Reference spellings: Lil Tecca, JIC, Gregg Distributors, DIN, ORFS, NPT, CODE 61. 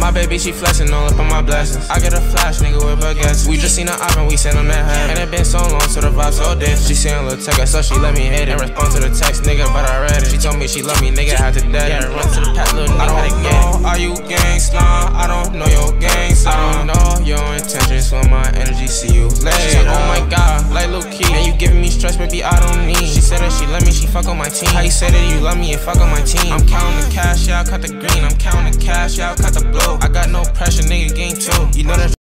My baby, she flexing all up on my blessings. I get a flash, nigga, with her guess. We just seen her op and we sent on that head. And it been so long, so the vibe so dead. She seen Lil Tecca, so she let me hit it. In response to the text, nigga, but I read it. She told me she love me, nigga, after that. Yeah, run to the pack, little nigga, I don't know. Are you gangsta? Nah, I don't know your gangs. I don't know your intentions for my energy. See you later. She said, oh my god, like Lil Key. And you giving me stress, baby, I don't need. She said that she love me, she fuck on my team. How you say that you love me and fuck on my team? I'm counting the cash, y'all cut the green. I'm counting the cash, y'all cut the blow. I got no pressure, nigga, game 2. You know that.